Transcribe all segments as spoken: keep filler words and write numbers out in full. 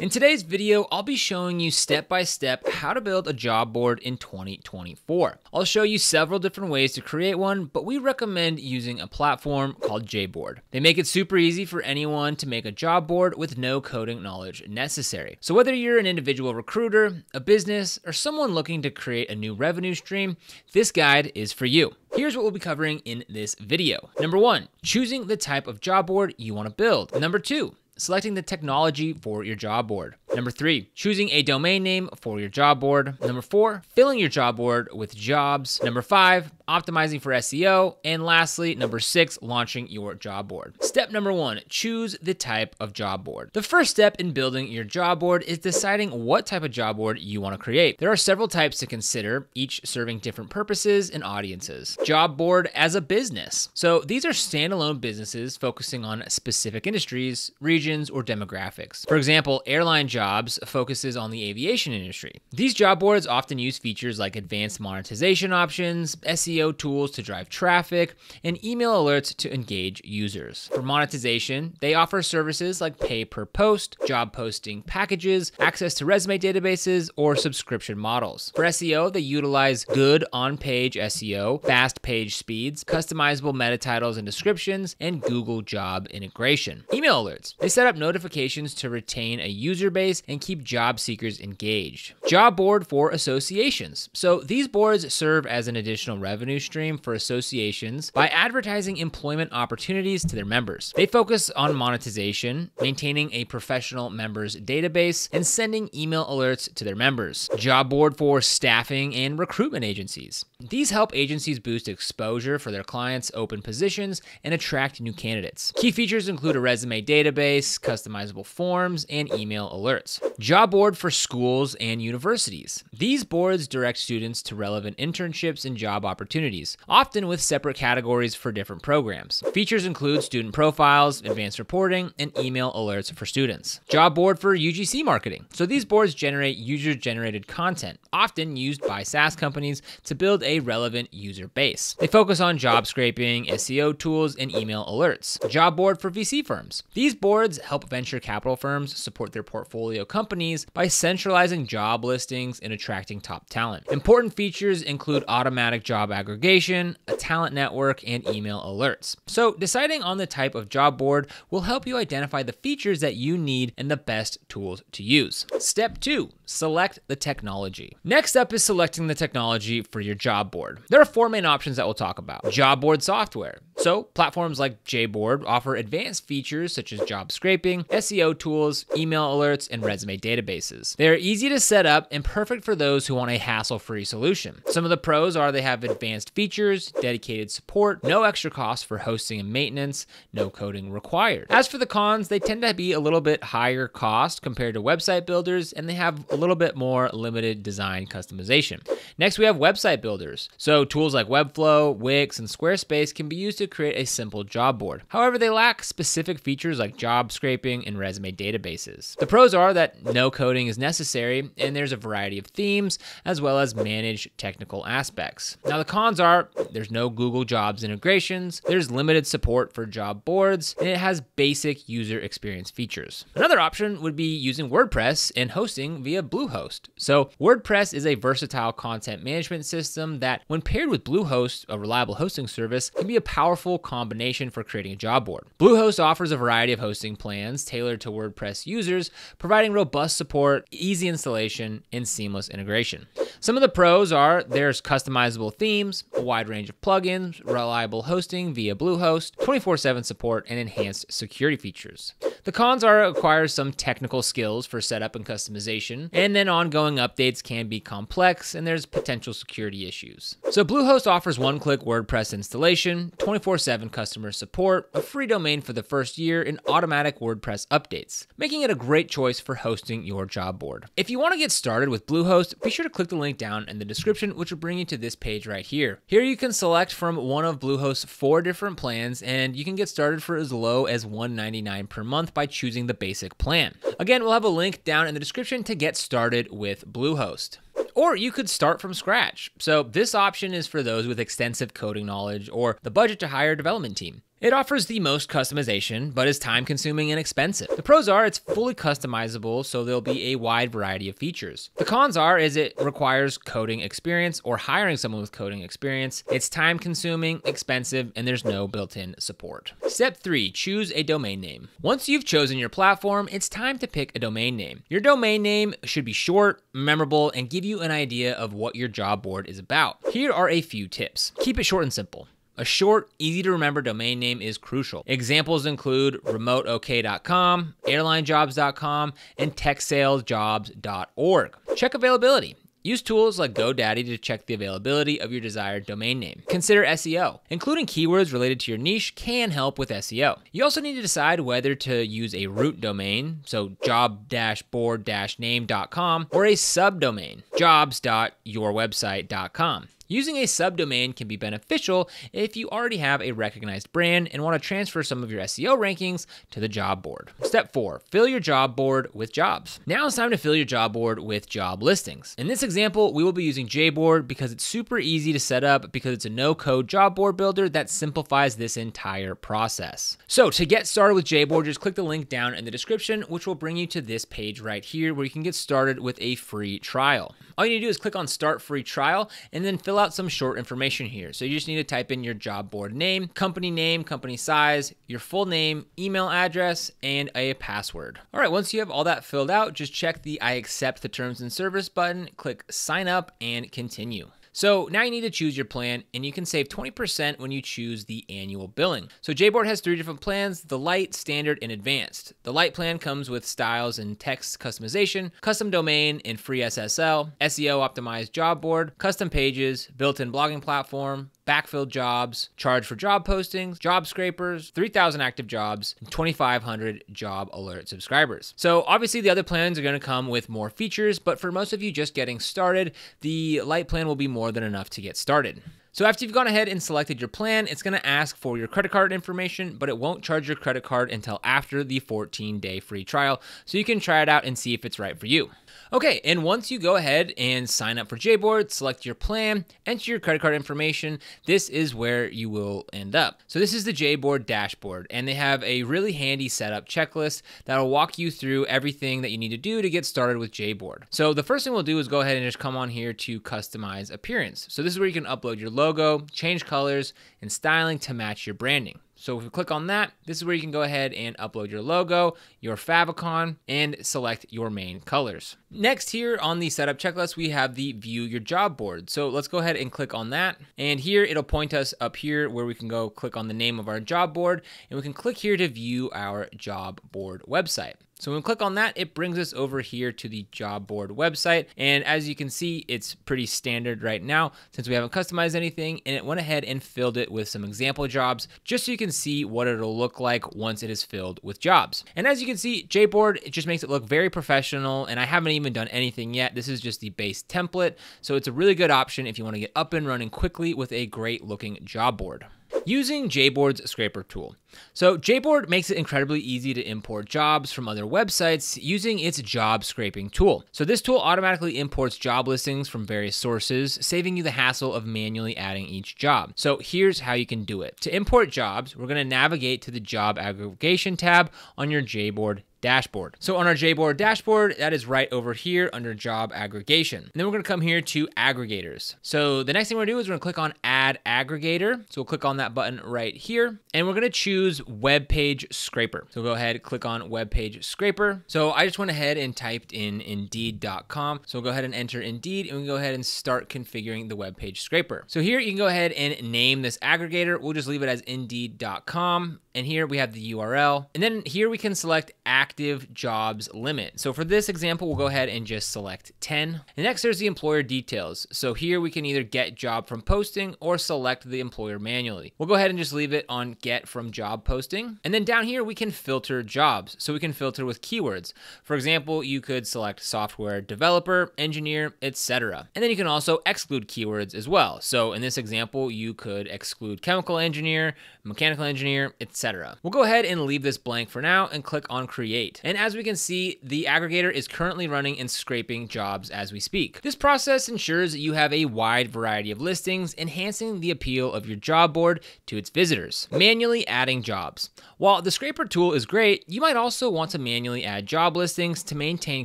In today's video, I'll be showing you step-by-step how to build a job board in twenty twenty-four. I'll show you several different ways to create one, but we recommend using a platform called JBoard. They make it super easy for anyone to make a job board with no coding knowledge necessary. So whether you're an individual recruiter, a business, or someone looking to create a new revenue stream, this guide is for you. Here's what we'll be covering in this video. Number one, choosing the type of job board you want to build. Number two, selecting the technology for your job board. Number three, choosing a domain name for your job board. Number four, filling your job board with jobs. Number five, optimizing for S E O. And lastly, number six, launching your job board. Step number one, choose the type of job board. The first step in building your job board is deciding what type of job board you want to create. There are several types to consider, each serving different purposes and audiences. Job board as a business. So these are standalone businesses focusing on specific industries, regions, or demographics. For example, airline jobs Jobs focuses on the aviation industry. These job boards often use features like advanced monetization options, S E O tools to drive traffic, and email alerts to engage users. For monetization, they offer services like pay per post, job posting packages, access to resume databases, or subscription models. For S E O, they utilize good on-page S E O, fast page speeds, customizable meta titles and descriptions, and Google Job integration. Email alerts. They set up notifications to retain a user base and keep job seekers engaged. Job board for associations. So these boards serve as an additional revenue stream for associations by advertising employment opportunities to their members. They focus on monetization, maintaining a professional members database, and sending email alerts to their members. Job board for staffing and recruitment agencies. These help agencies boost exposure for their clients, open positions, and attract new candidates. Key features include a resume database, customizable forms, and email alerts. Job board for schools and universities. These boards direct students to relevant internships and job opportunities, often with separate categories for different programs. Features include student profiles, advanced reporting, and email alerts for students. Job board for U G C marketing. So these boards generate user-generated content, often used by SaaS companies to build a relevant user base. They focus on job scraping, S E O tools, and email alerts. Job board for V C firms. These boards help venture capital firms support their portfolio companies by centralizing job listings and attracting top talent. Important features include automatic job aggregation, a talent network, and email alerts. So deciding on the type of job board will help you identify the features that you need and the best tools to use. Step two, select the technology. Next up is selecting the technology for your job board. There are four main options that we'll talk about. Job board software. So platforms like JBoard offer advanced features such as job scraping, S E O tools, email alerts, and resume databases. They are easy to set up and perfect for those who want a hassle-free solution. Some of the pros are they have advanced features, dedicated support, no extra costs for hosting and maintenance, no coding required. As for the cons, they tend to be a little bit higher cost compared to website builders, and they have a little bit more limited design customization. Next, we have website builders. So tools like Webflow, Wix, and Squarespace can be used to create a simple job board. However, they lack specific features like job scraping and resume databases. The pros are Are that no coding is necessary, and there's a variety of themes as well as manage technical aspects. Now the cons are there's no Google Jobs integrations, there's limited support for job boards, and it has basic user experience features. Another option would be using WordPress and hosting via Bluehost. So WordPress is a versatile content management system that, when paired with Bluehost, a reliable hosting service, can be a powerful combination for creating a job board. Bluehost offers a variety of hosting plans tailored to WordPress users, providing robust support, easy installation, and seamless integration. Some of the pros are there's customizable themes, a wide range of plugins, reliable hosting via Bluehost, twenty-four seven support, and enhanced security features. The cons are it requires some technical skills for setup and customization, and then ongoing updates can be complex, and there's potential security issues. So Bluehost offers one-click WordPress installation, twenty-four seven customer support, a free domain for the first year, and automatic WordPress updates, making it a great choice for hosting your job board. If you want to get started with Bluehost, be sure to click the link down in the description, which will bring you to this page right here. Here you can select from one of Bluehost's four different plans, and you can get started for as low as one ninety-nine per month by choosing the basic plan. Again, we'll have a link down in the description to get started with Bluehost. Or you could start from scratch. So this option is for those with extensive coding knowledge or the budget to hire a development team. It offers the most customization, but is time-consuming and expensive. The pros are it's fully customizable, so there'll be a wide variety of features. The cons are is it requires coding experience or hiring someone with coding experience. It's time-consuming, expensive, and there's no built-in support. Step three, choose a domain name. Once you've chosen your platform, it's time to pick a domain name. Your domain name should be short, memorable, and give you an idea of what your job board is about. Here are a few tips. Keep it short and simple. A short, easy-to-remember domain name is crucial. Examples include remote ok dot com, airline jobs dot com, and tech sales jobs dot org. Check availability. Use tools like GoDaddy to check the availability of your desired domain name. Consider S E O. Including keywords related to your niche can help with S E O. You also need to decide whether to use a root domain, so job board name dot com, or a subdomain, jobs dot your website dot com. Using a subdomain can be beneficial if you already have a recognized brand and want to transfer some of your S E O rankings to the job board. Step four, fill your job board with jobs. Now it's time to fill your job board with job listings. In this example, we will be using JBoard because it's super easy to set up because it's a no-code job board builder that simplifies this entire process. So to get started with JBoard, just click the link down in the description, which will bring you to this page right here where you can get started with a free trial. All you need to do is click on Start Free Trial and then fill out some short information here. So you just need to type in your job board name, company name, company size, your full name, email address, and a password. All right, once you have all that filled out, just check the I accept the terms and service button, click sign up and continue. So now you need to choose your plan and you can save twenty percent when you choose the annual billing. So JBoard has three different plans, the light, standard, and advanced. The light plan comes with styles and text customization, custom domain and free S S L, S E O optimized job board, custom pages, built-in blogging platform, backfill jobs, charge for job postings, job scrapers, three thousand active jobs, and twenty-five hundred job alert subscribers. So obviously the other plans are gonna come with more features, but for most of you just getting started, the light plan will be more than enough to get started. So after you've gone ahead and selected your plan, it's gonna ask for your credit card information, but it won't charge your credit card until after the fourteen day free trial. So you can try it out and see if it's right for you. Okay, and once you go ahead and sign up for JBoard, select your plan, enter your credit card information, this is where you will end up. So this is the JBoard dashboard, and they have a really handy setup checklist that'll walk you through everything that you need to do to get started with JBoard. So the first thing we'll do is go ahead and just come on here to customize appearance. So this is where you can upload your logo, Logo, change colors and styling to match your branding. So if we click on that, this is where you can go ahead and upload your logo, your favicon, and select your main colors. Next here on the setup checklist, we have the view your job board. So let's go ahead and click on that. And here it'll point us up here where we can go click on the name of our job board and we can click here to view our job board website. So when we click on that, it brings us over here to the job board website. And as you can see, it's pretty standard right now since we haven't customized anything, and it went ahead and filled it with some example jobs just so you can see what it'll look like once it is filled with jobs. And as you can see, JBoard, it just makes it look very professional, and I haven't even done anything yet. This is just the base template. So it's a really good option if you want to get up and running quickly with a great looking job board. Using JBoard's scraper tool. So JBoard makes it incredibly easy to import jobs from other websites using its job scraping tool. So this tool automatically imports job listings from various sources, saving you the hassle of manually adding each job. So here's how you can do it. To import jobs, we're gonna navigate to the job aggregation tab on your JBoard dashboard. So on our JBoard dashboard, that is right over here under job aggregation. And then we're gonna come here to aggregators. So the next thing we're gonna do is we're gonna click on add aggregator. So we'll click on that button right here and we're gonna choose web page scraper. So go ahead, click on web page scraper. So I just went ahead and typed in indeed dot com. So we'll go ahead and enter Indeed and we can go ahead and start configuring the web page scraper. So here you can go ahead and name this aggregator. We'll just leave it as indeed dot com. And here we have the U R L. And then here we can select active jobs limit. So for this example, we'll go ahead and just select ten. And next there's the employer details. So here we can either get job from posting or select the employer manually. We'll go ahead and just leave it on get from job job posting. And then down here, we can filter jobs. So we can filter with keywords. For example, you could select software developer, engineer, et cetera. And then you can also exclude keywords as well. So in this example, you could exclude chemical engineer, mechanical engineer, et cetera. We'll go ahead and leave this blank for now and click on create. And as we can see, the aggregator is currently running and scraping jobs as we speak. This process ensures that you have a wide variety of listings, enhancing the appeal of your job board to its visitors. Manually adding jobs. While the scraper tool is great, you might also want to manually add job listings to maintain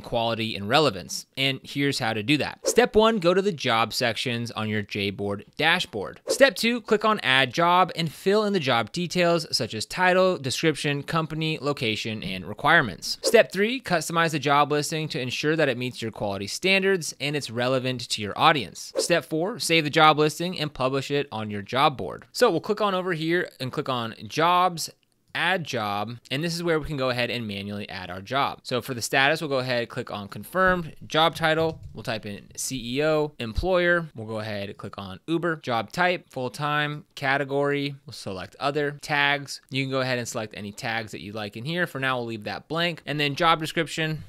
quality and relevance. And here's how to do that. Step one, go to the job sections on your JBoard dashboard. Step two, click on add job and fill in the job details such as title, description, company, location, and requirements. Step three, customize the job listing to ensure that it meets your quality standards and it's relevant to your audience. Step four, save the job listing and publish it on your job board. So we'll click on over here and click on jobs, add job, and this is where we can go ahead and manually add our job. So for the status, we'll go ahead, click on confirmed, job title, we'll type in C E O, employer, we'll go ahead, click on Uber, job type, full-time, category, we'll select other, tags, you can go ahead and select any tags that you like in here. For now, we'll leave that blank, and then job description,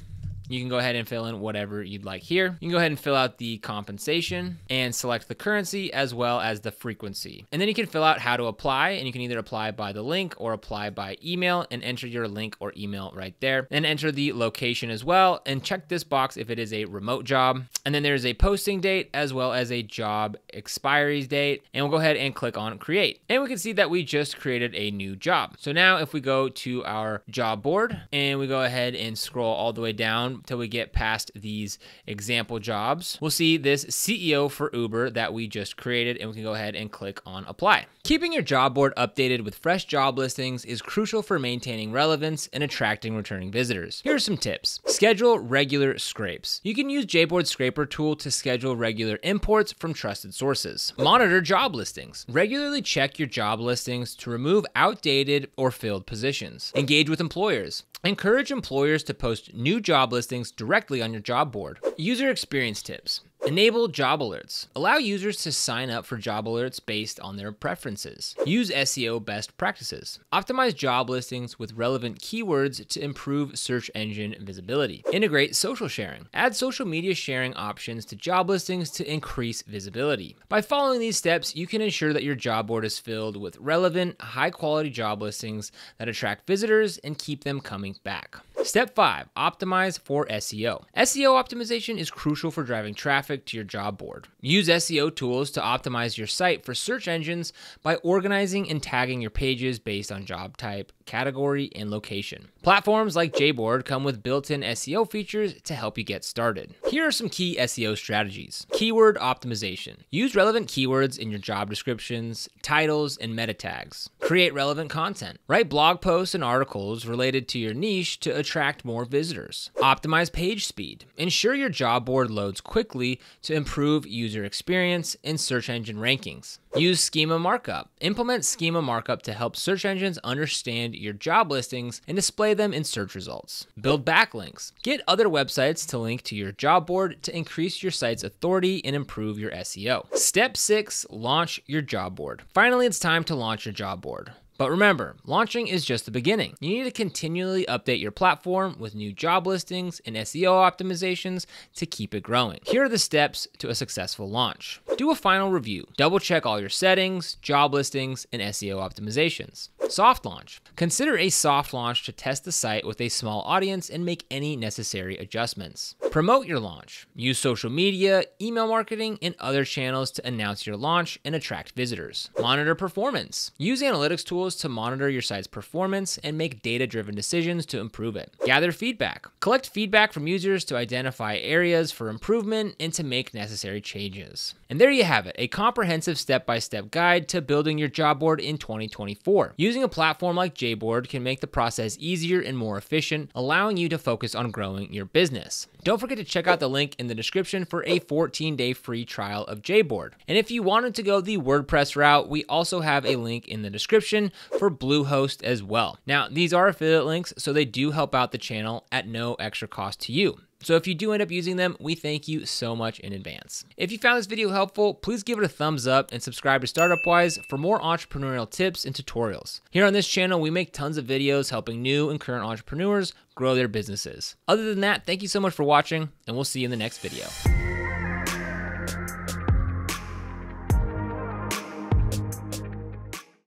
you can go ahead and fill in whatever you'd like here. You can go ahead and fill out the compensation and select the currency as well as the frequency. And then you can fill out how to apply, and you can either apply by the link or apply by email and enter your link or email right there. And enter the location as well and check this box if it is a remote job. And then there's a posting date as well as a job expiry date. And we'll go ahead and click on create. And we can see that we just created a new job. So now if we go to our job board and we go ahead and scroll all the way down until we get past these example jobs, we'll see this C E O for Uber that we just created, and we can go ahead and click on apply. Keeping your job board updated with fresh job listings is crucial for maintaining relevance and attracting returning visitors. Here are some tips. Schedule regular scrapes. You can use JBoard's scraper tool to schedule regular imports from trusted sources. Monitor job listings. Regularly check your job listings to remove outdated or filled positions. Engage with employers. Encourage employers to post new job listings directly on your job board. User experience tips. Enable job alerts. Allow users to sign up for job alerts based on their preferences. Use S E O best practices. Optimize job listings with relevant keywords to improve search engine visibility. Integrate social sharing. Add social media sharing options to job listings to increase visibility. By following these steps, you can ensure that your job board is filled with relevant, high-quality job listings that attract visitors and keep them coming back. Step five, optimize for S E O. S E O optimization is crucial for driving traffic to your job board. Use S E O tools to optimize your site for search engines by organizing and tagging your pages based on job type, category, and location. Platforms like JBoard come with built-in S E O features to help you get started. Here are some key S E O strategies. Keyword optimization. Use relevant keywords in your job descriptions, titles, and meta tags. Create relevant content. Write blog posts and articles related to your niche to attract Attract more visitors. Optimize page speed. Ensure your job board loads quickly to improve user experience and search engine rankings. Use schema markup. Implement schema markup to help search engines understand your job listings and display them in search results. Build backlinks. Get other websites to link to your job board to increase your site's authority and improve your S E O. Step six, launch your job board. Finally, it's time to launch your job board. But remember, launching is just the beginning. You need to continually update your platform with new job listings and S E O optimizations to keep it growing. Here are the steps to a successful launch. Do a final review. Double check all your settings, job listings, and S E O optimizations. Soft launch. Consider a soft launch to test the site with a small audience and make any necessary adjustments. Promote your launch. Use social media, email marketing, and other channels to announce your launch and attract visitors. Monitor performance. Use analytics tools to monitor your site's performance and make data-driven decisions to improve it. Gather feedback. Collect feedback from users to identify areas for improvement and to make necessary changes. And there you have it, a comprehensive step-by-step guide to building your job board in twenty twenty-four. Using a platform like JBoard can make the process easier and more efficient, allowing you to focus on growing your business. Don't forget to check out the link in the description for a fourteen day free trial of JBoard. And if you wanted to go the WordPress route, we also have a link in the description for Bluehost as well. Now, these are affiliate links, so they do help out the channel at no extra cost to you. So if you do end up using them, we thank you so much in advance. If you found this video helpful, please give it a thumbs up and subscribe to StartupWise for more entrepreneurial tips and tutorials. Here on this channel, we make tons of videos helping new and current entrepreneurs grow their businesses. Other than that, thank you so much for watching, and we'll see you in the next video.